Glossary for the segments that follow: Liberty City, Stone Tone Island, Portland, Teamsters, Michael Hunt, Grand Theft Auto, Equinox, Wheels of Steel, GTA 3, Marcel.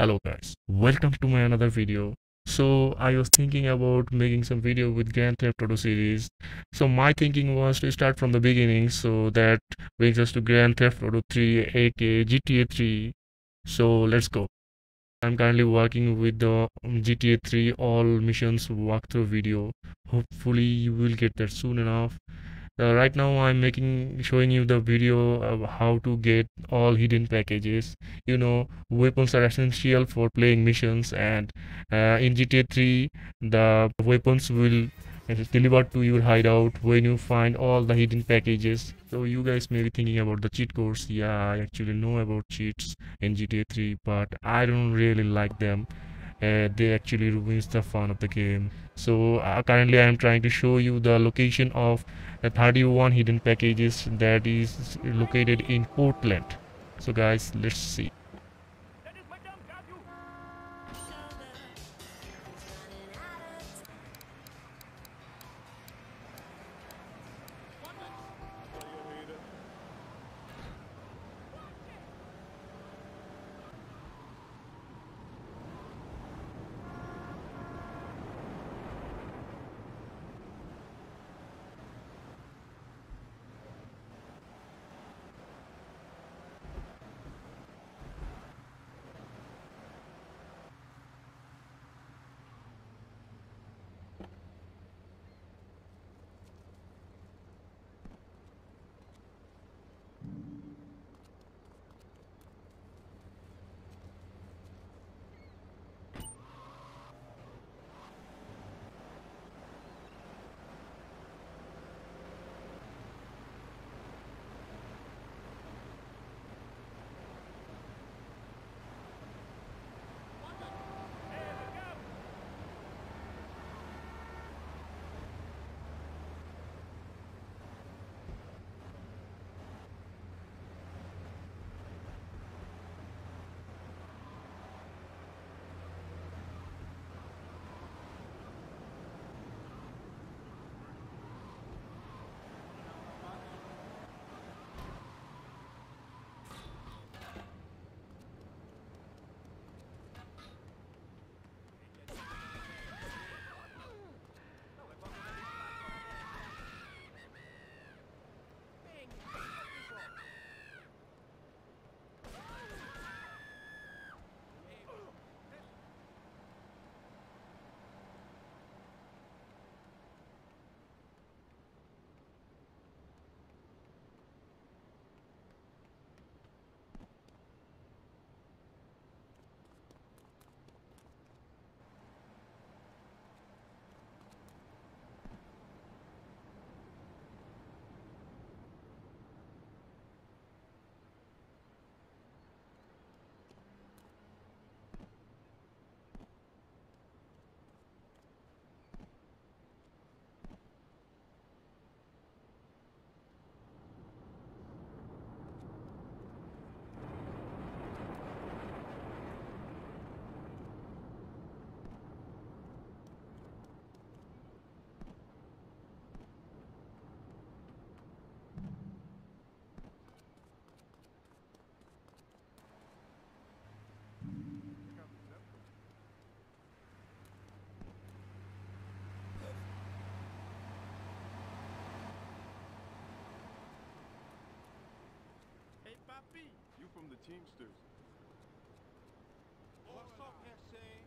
Hello guys, welcome to my another video. So I was thinking about making some video with Grand Theft Auto series. So my thinking was to start from the beginning, so that brings us to Grand Theft Auto 3 aka GTA 3. So let's go. I'm currently working with the GTA 3 all missions walkthrough video. Hopefully you will get that soon enough. Right now I'm showing you the video of how to get all hidden packages. You know, weapons are essential for playing missions, and in GTA 3 the weapons will deliver to your hideout when you find all the hidden packages. So you guys may be thinking about the cheat codes. Yeah, I actually know about cheats in GTA 3, but I don't really like them. They actually ruins the fun of the game. So currently I am trying to show you the location of the 31 hidden packages that is located in Portland. So guys, let's see. You from the Teamsters. What's up, Marcel?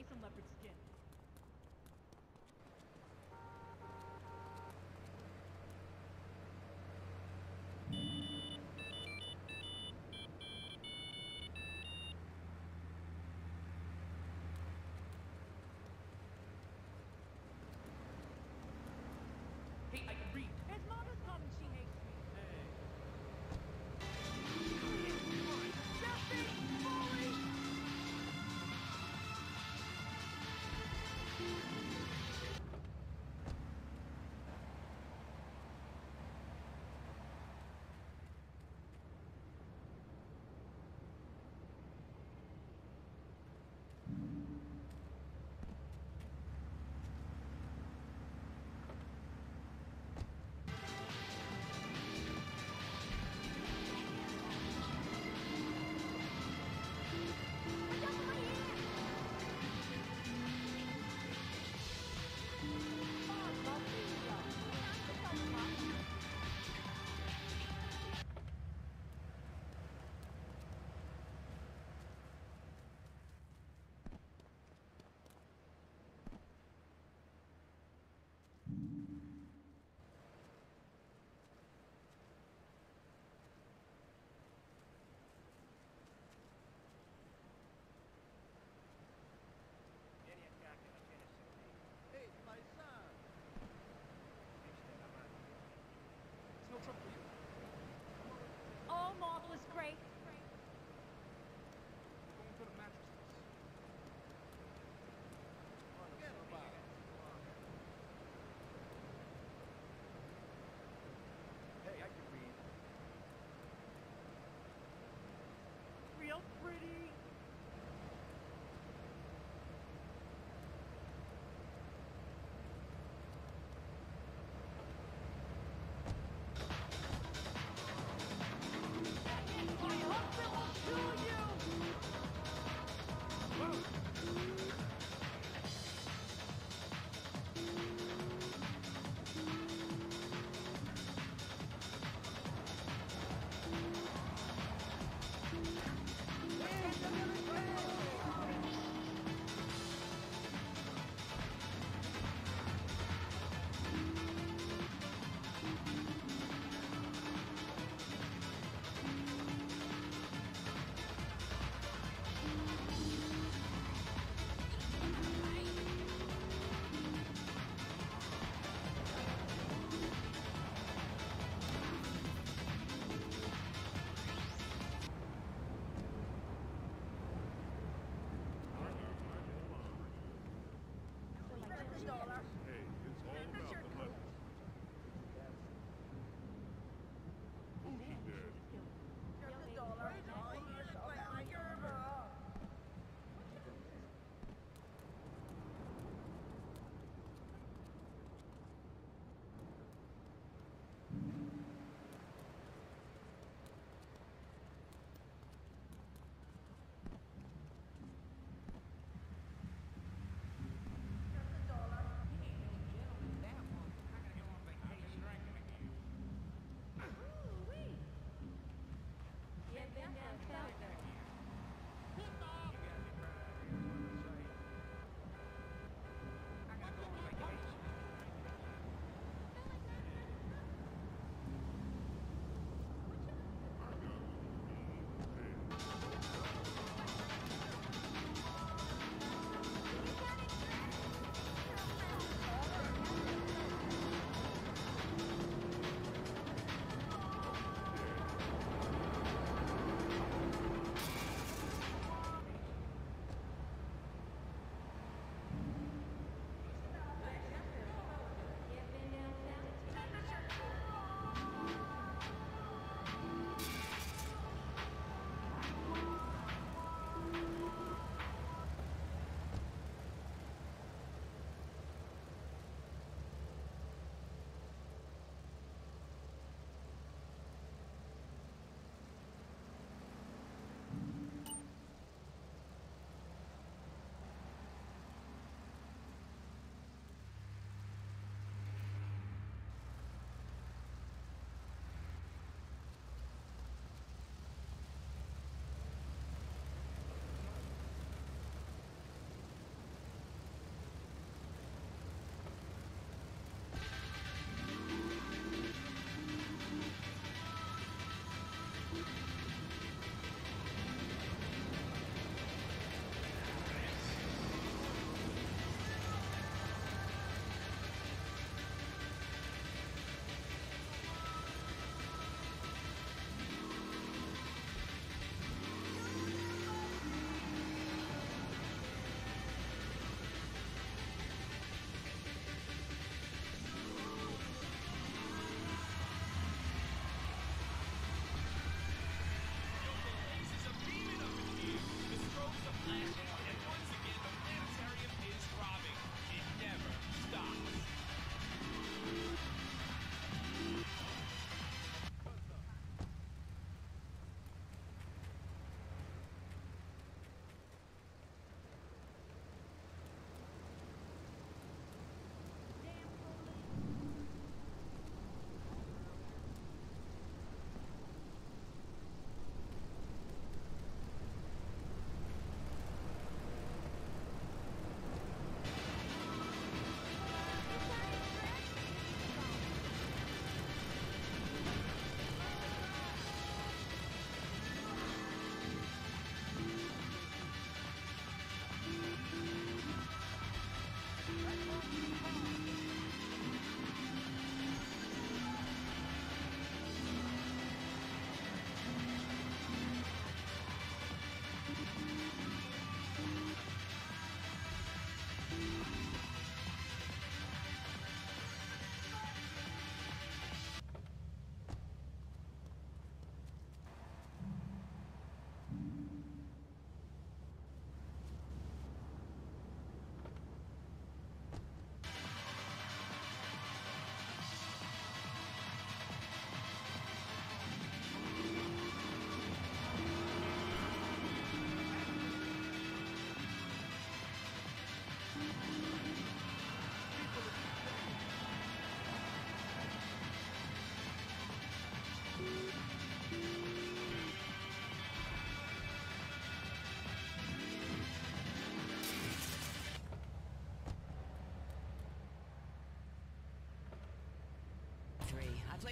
life and leopard skin. Hey, I can read. As Mama's coming, she hates me. Hey. Selfie! Fully!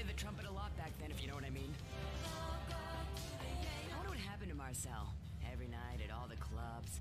the trumpet a lot back then, if you know what I mean. I wonder what happened to Marcel. Every night at all the clubs.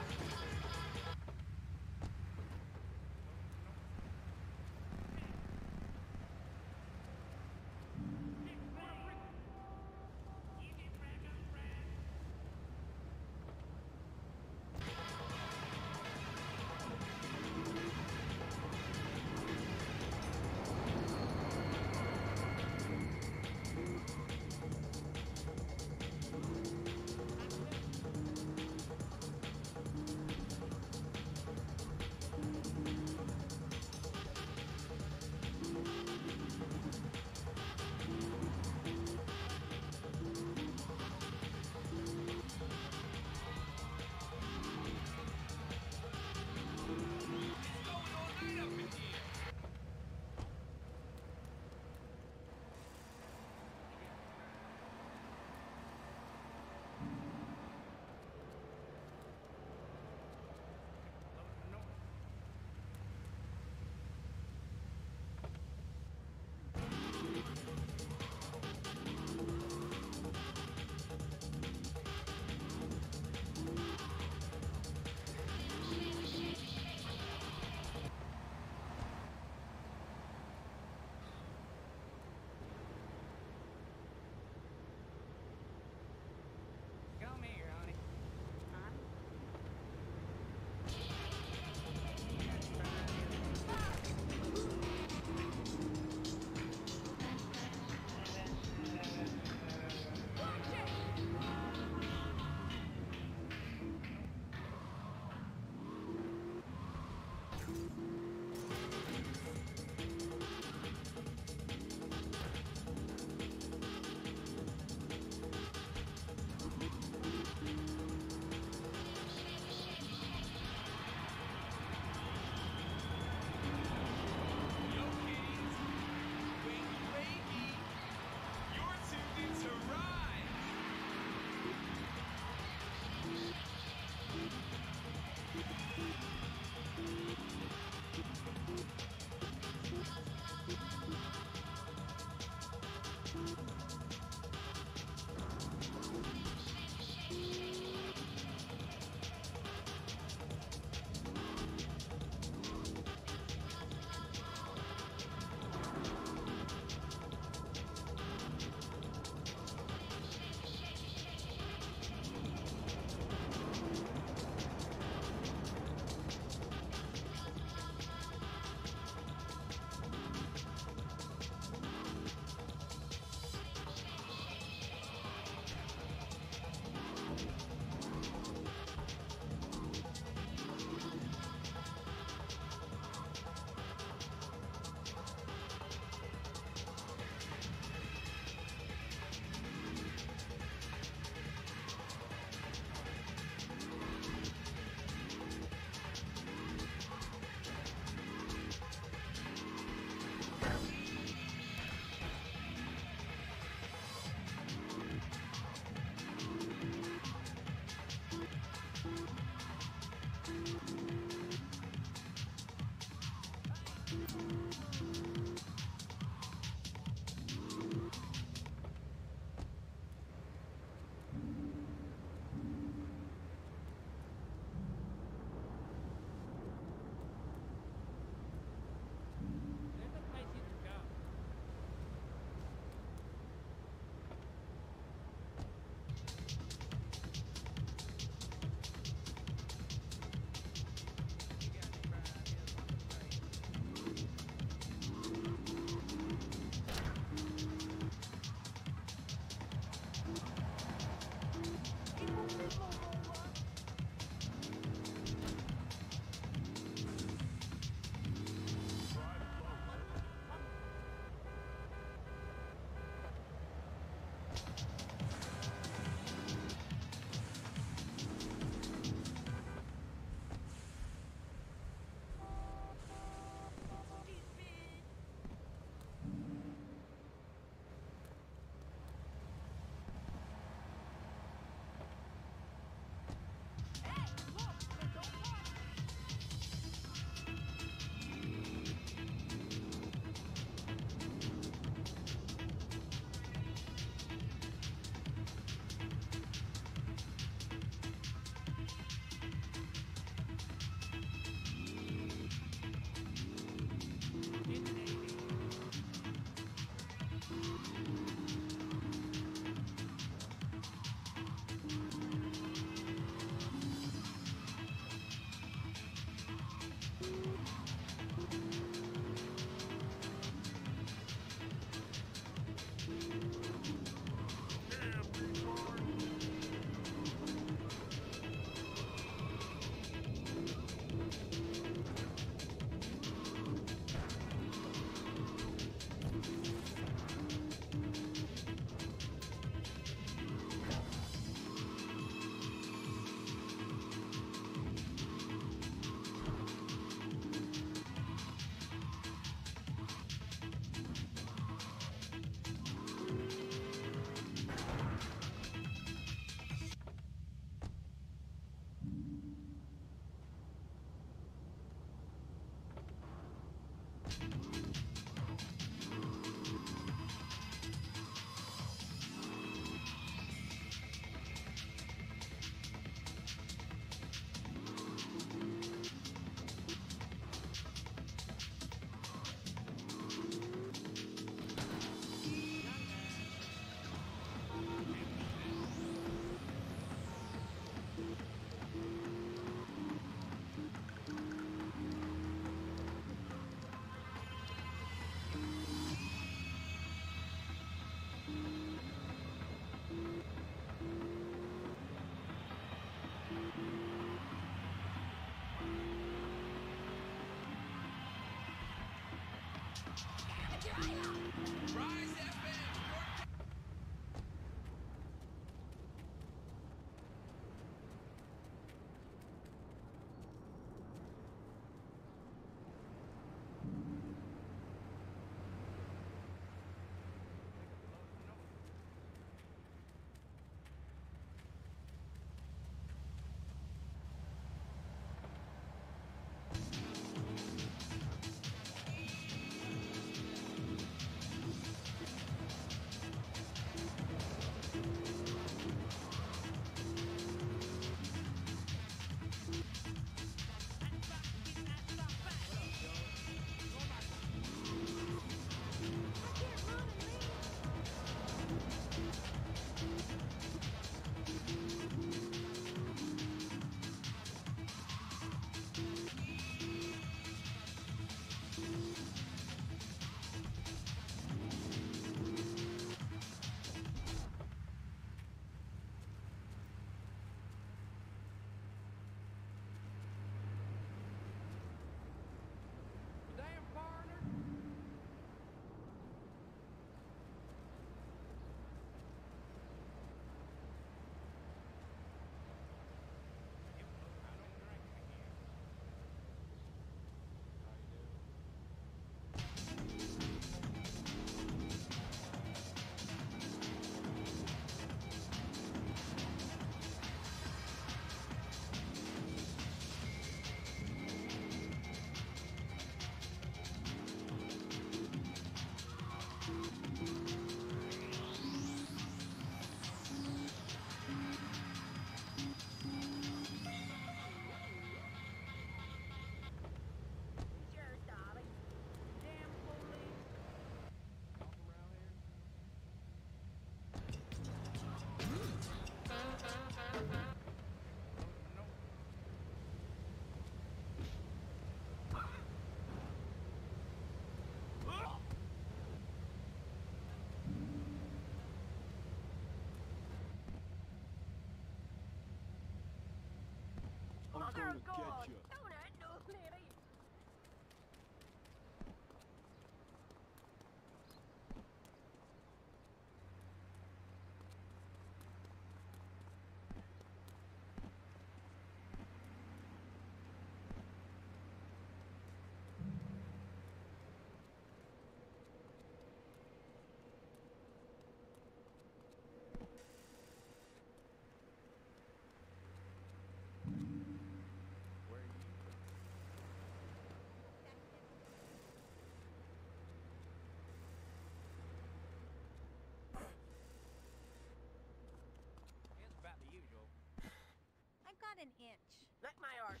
I've got an inch. Like my arse.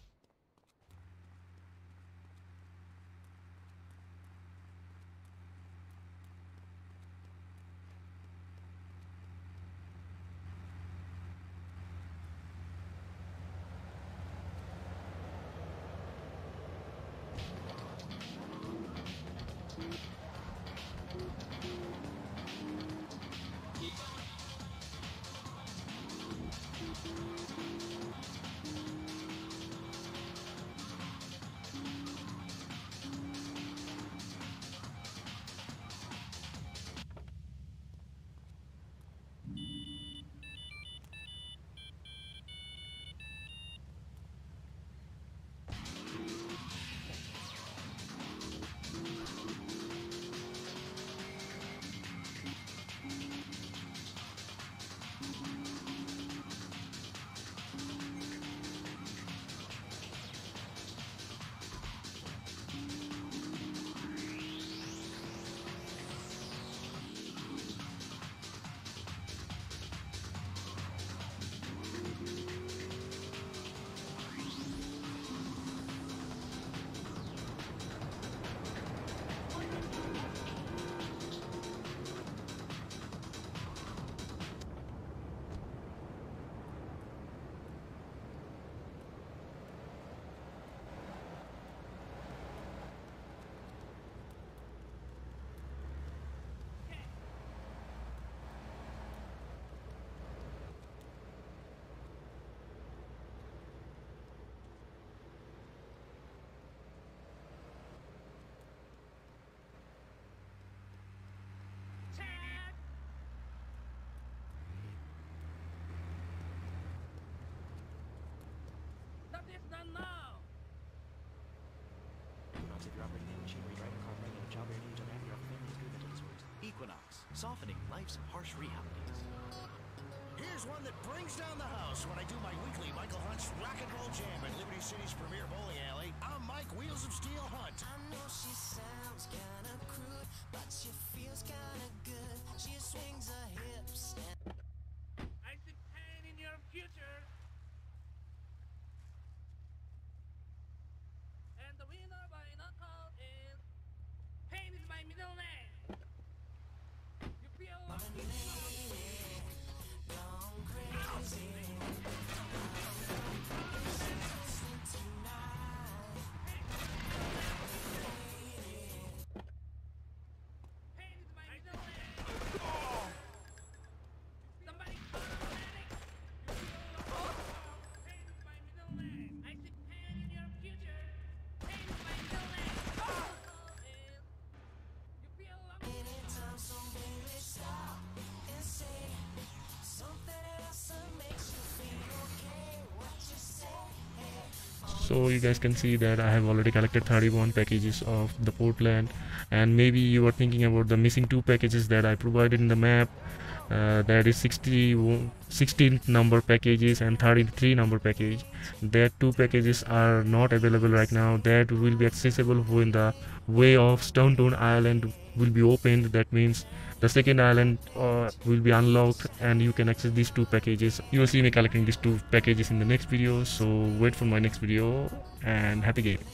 Equinox, softening life's harsh realities. Here's one that brings down the house when I do my weekly Michael Hunt's Rock and Roll Jam at Liberty City's premier bowling alley. I'm Mike Wheels of Steel Hunt. I know she sounds kind of crude, but she feels kind of good. She swings her hips and... I see pain in your future. And the winner by knockout is... Pain is my middle name. You feel... I'm a lady, gone crazy. Pain is my middle name. Oh. Somebody call a medic. You feel... Oh. Pain is my middle name. I see pain in your future. So you guys can see that I have already collected 31 packages of the Portland, and maybe you are thinking about the missing 2 packages that I provided in the map, that is 16th number packages and 33 number package. That 2 packages are not available right now. That will be accessible when the way of Stone Tone Island will be opened. That means the second island will be unlocked and you can access these 2 packages. You will see me collecting these 2 packages in the next video, so wait for my next video and happy gaming.